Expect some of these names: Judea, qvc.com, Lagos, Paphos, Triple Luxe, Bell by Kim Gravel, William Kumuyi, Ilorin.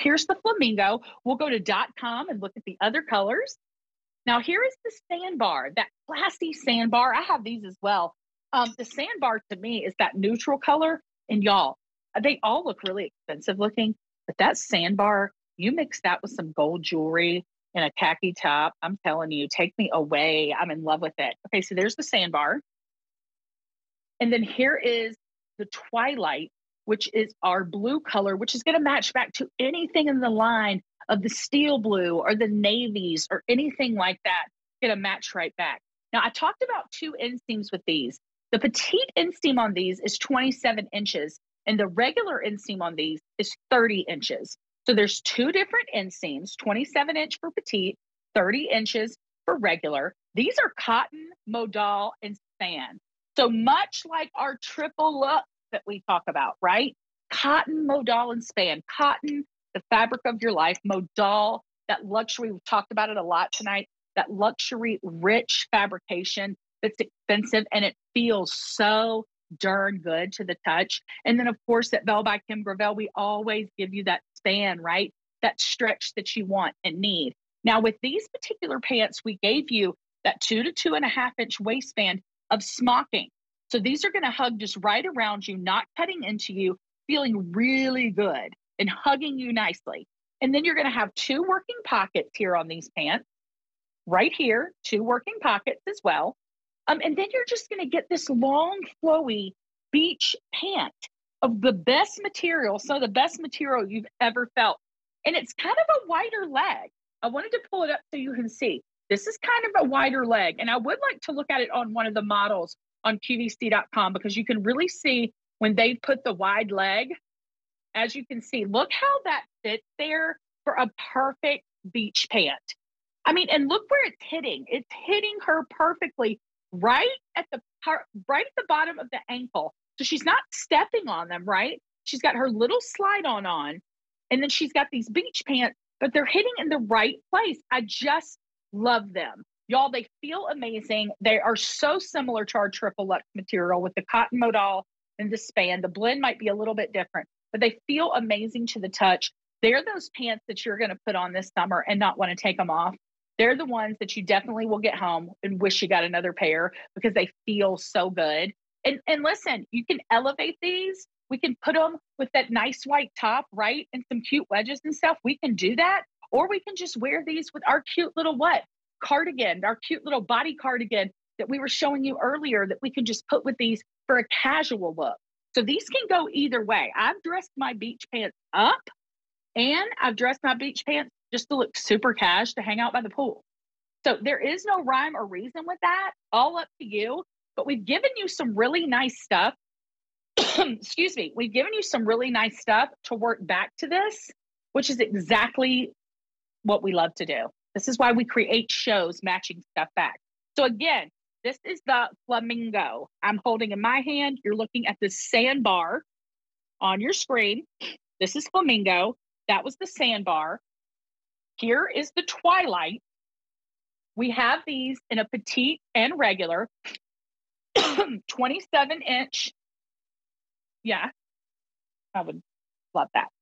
here's the flamingo. We'll go to .com and look at the other colors. Now here is the sandbar, that classy sandbar. I have these as well. The sandbar to me is that neutral color. And y'all, they all look really expensive looking, but that sandbar, you mix that with some gold jewelry and a khaki top. I'm telling you, take me away. I'm in love with it. Okay, so there's the sandbar. And then here is the twilight, which is our blue color, which is going to match back to anything in the line of the steel blue or the navies or anything like that. Going to match right back. Now, I talked about two inseams with these. The petite inseam on these is 27 inches, and the regular inseam on these is 30 inches. So there's two different inseams, 27 inch for petite, 30 inches for regular. These are cotton, modal, and span. So much like our triple luxe that we talk about, right? Cotton, modal, and span. Cotton, the fabric of your life. Modal, that luxury. We've talked about it a lot tonight. That luxury, rich fabrication that's expensive, and it feels so darn good to the touch. And then, of course, at Bell by Kim Gravel, we always give you that span, right? That stretch that you want and need. Now, with these particular pants, we gave you that 2 to 2.5 inch waistband of smocking. So these are going to hug just right around you, not cutting into you, feeling really good and hugging you nicely. And then you're going to have two working pockets here on these pants, right here, two working pockets as well. And then you're just going to get this long, flowy beach pant of the best material, some of the best material you've ever felt. And it's kind of a wider leg. I wanted to pull it up so you can see. This is kind of a wider leg. And I would like to look at it on one of the models on qvc.com, because you can really see when they put the wide leg, as you can see, look how that fits there for a perfect beach pant. I mean, and look where it's hitting. It's hitting her perfectly right at the bottom of the ankle. So she's not stepping on them, right? She's got her little slide on, and then she's got these beach pants, but they're hitting in the right place. I just love them. Y'all, they feel amazing. They are so similar to our Triple Luxe material with the cotton modal and the span. The blend might be a little bit different, but they feel amazing to the touch. They're those pants that you're going to put on this summer and not want to take them off. They're the ones that you definitely will get home and wish you got another pair, because they feel so good. And listen, you can elevate these. We can put them with that nice white top, right? And some cute wedges and stuff. We can do that. Or we can just wear these with our cute little what? Cardigan, our cute little body cardigan that we were showing you earlier, that we can just put with these for a casual look. So these can go either way. I've dressed my beach pants up, and I've dressed my beach pants just to look super cash to hang out by the pool. So there is no rhyme or reason with that. All up to you. But we've given you some really nice stuff. Excuse me. We've given you some really nice stuff to work back to this, which is exactly what we love to do. This is why we create shows matching stuff back. So again, this is the flamingo I'm holding in my hand. You're looking at the sandbar on your screen. This is flamingo. That was the sandbar. Here is the twilight. We have these in a petite and regular. 27 inch. Yeah, I would love that.